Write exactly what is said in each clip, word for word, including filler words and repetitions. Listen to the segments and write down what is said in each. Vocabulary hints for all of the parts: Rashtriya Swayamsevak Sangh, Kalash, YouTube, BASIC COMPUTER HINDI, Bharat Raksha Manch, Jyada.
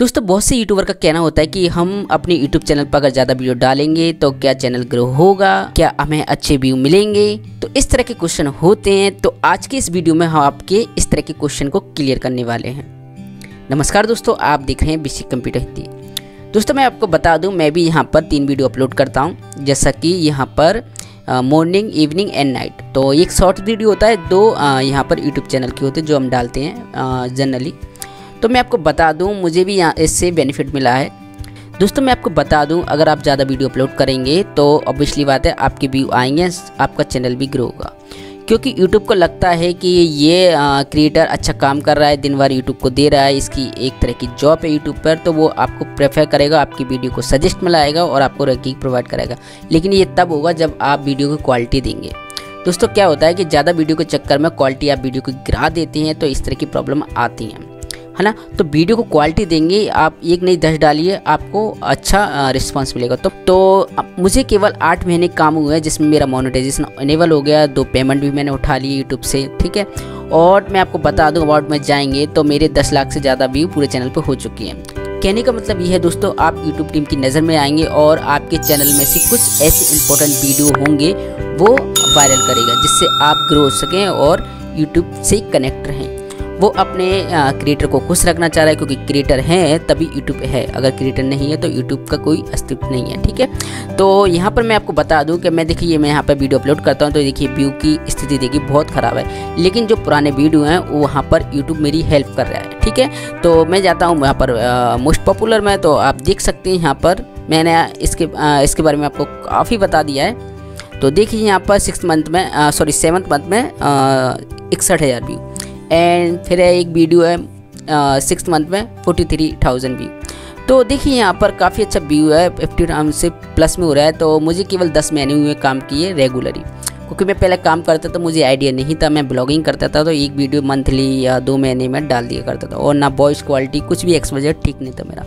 दोस्तों बहुत से यूट्यूबर का कहना होता है कि हम अपने यूट्यूब चैनल पर अगर ज़्यादा वीडियो डालेंगे तो क्या चैनल ग्रो होगा, क्या हमें अच्छे व्यू मिलेंगे। तो इस तरह के क्वेश्चन होते हैं, तो आज के इस वीडियो में हम आपके इस तरह के क्वेश्चन को क्लियर करने वाले हैं। नमस्कार दोस्तों, आप देख रहे हैं बेसिक कंप्यूटर हिंदी। दोस्तों मैं आपको बता दूँ, मैं भी यहाँ पर तीन वीडियो अपलोड करता हूँ, जैसा कि यहाँ पर मॉर्निंग इवनिंग एंड नाइट। तो एक शॉर्ट वीडियो होता है, दो यहाँ पर यूट्यूब चैनल के होते हैं जो हम डालते हैं जनरली। तो मैं आपको बता दूं, मुझे भी यहाँ इससे बेनिफिट मिला है। दोस्तों मैं आपको बता दूं, अगर आप ज़्यादा वीडियो अपलोड करेंगे तो ऑब्वियसली बात है आपके व्यू आएंगे, आपका चैनल भी ग्रो होगा, क्योंकि YouTube को लगता है कि ये क्रिएटर अच्छा काम कर रहा है, दिन भर YouTube को दे रहा है, इसकी एक तरह की जॉब है YouTube पर, तो वो आपको प्रेफर करेगा, आपकी वीडियो को सजेस्ट में लाएगा और आपको रैंकिंग प्रोवाइड कराएगा। लेकिन ये तब होगा जब आप वीडियो की क्वालिटी देंगे। दोस्तों क्या होता है कि ज़्यादा वीडियो के चक्कर में क्वालिटी आप वीडियो को गिरा देते हैं, तो इस तरह की प्रॉब्लम आती हैं, है ना। तो वीडियो को क्वालिटी देंगे आप, एक नहीं दस डालिए, आपको अच्छा रिस्पांस मिलेगा। तो तो मुझे केवल आठ महीने काम हुए हैं, जिसमें मेरा मोनेटाइजेशन इनेबल हो गया, दो पेमेंट भी मैंने उठा ली यूट्यूब से, ठीक है। और मैं आपको बता दूं, अबाउट में जाएंगे तो मेरे दस लाख से ज़्यादा व्यू पूरे चैनल पर हो चुकी हैं। कहने का मतलब यह है दोस्तों, आप यूट्यूब टीम की नज़र में आएंगे और आपके चैनल में से कुछ ऐसे इंपॉर्टेंट वीडियो होंगे वो वायरल करेगा, जिससे आप ग्रो हो सकें और यूट्यूब से कनेक्ट रहें। वो अपने क्रिएटर को खुश रखना चाह रहा है, क्योंकि क्रिएटर है तभी यूट्यूब है, अगर क्रिएटर नहीं है तो यूट्यूब का कोई अस्तित्व नहीं है, ठीक है। तो यहाँ पर मैं आपको बता दूं कि मैं देखिए मैं यहाँ पर वीडियो अपलोड करता हूँ, तो देखिए व्यू की स्थिति देखिए बहुत ख़राब है, लेकिन जो पुराने वीडियो हैं वो वहाँ पर यूट्यूब मेरी हेल्प कर रहा है, ठीक है। तो मैं जाता हूँ वहाँ पर मोस्ट पॉपुलर में, तो आप देख सकते हैं यहाँ पर मैंने इसके आ, इसके बारे में आपको काफ़ी बता दिया है। तो देखिए यहाँ पर सिक्स मंथ में सॉरी सेवन्थ मंथ में इकसठ हज़ार व्यू, एंड फिर एक वीडियो है सिक्स मंथ में फोर्टी थ्री थाउजेंड व्यू। तो देखिए यहाँ पर काफ़ी अच्छा व्यू है, फिफ्टी राउंड से प्लस में हो रहा है। तो मुझे केवल दस महीने हुए काम किए रेगुलरली, क्योंकि मैं पहले काम करता था तो मुझे आइडिया नहीं था, मैं ब्लॉगिंग करता था तो एक वीडियो मंथली या दो महीने में डाल दिया करता था, और ना वॉइस क्वालिटी कुछ भी एक्सपोजर ठीक नहीं था मेरा।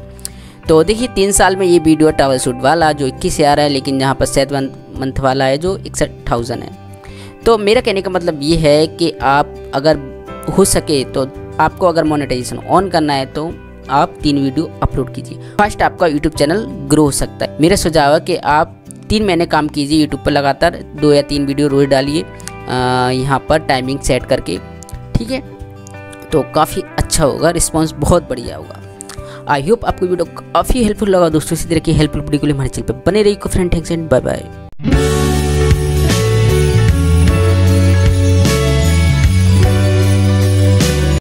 तो देखिए तीन साल में ये वीडियो टावल सूट वाला जो इक्कीस हज़ार है, लेकिन यहाँ पर सेवन मंथ वाला है जो इकसठ थाउजेंड है। तो मेरा कहने का मतलब ये है कि आप अगर हो सके तो आपको अगर मोनेटाइजेशन ऑन करना है तो आप तीन वीडियो अपलोड कीजिए, फर्स्ट आपका यूट्यूब चैनल ग्रो हो सकता है। मेरा सुझाव है कि आप तीन महीने काम कीजिए यूट्यूब पर, लगातार दो या तीन वीडियो रोज डालिए यहाँ पर टाइमिंग सेट करके, ठीक है। तो काफ़ी अच्छा होगा, रिस्पांस बहुत बढ़िया होगा। आई होप आपको वीडियो काफ़ी हेल्पफुल लगा दोस्तों। इसी तरह की हेल्पफुल वीडियो के लिए हमारे चैनल पर बने रहिए friend. Thanks and bye bye.